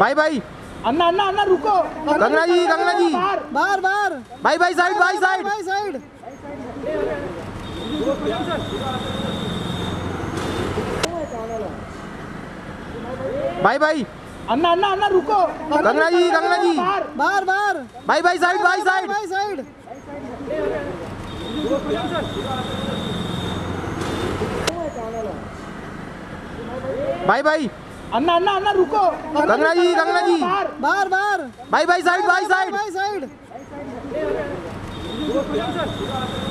भाई भाई अन्ना अन्ना अन्ना रुको कंगना जी बाहर बाहर भाई भाई साइड भाई साइड भाई साइड भाई भाई अन्ना अन्ना अन्ना रुको कंगना जी बाहर बाहर भाई भाई साइड भाई साइड भाई साइड भाई भाई अन्ना अन्ना अन्ना रुको कंगना जी बाहर बाहर भाई भाई साइड भाई साइड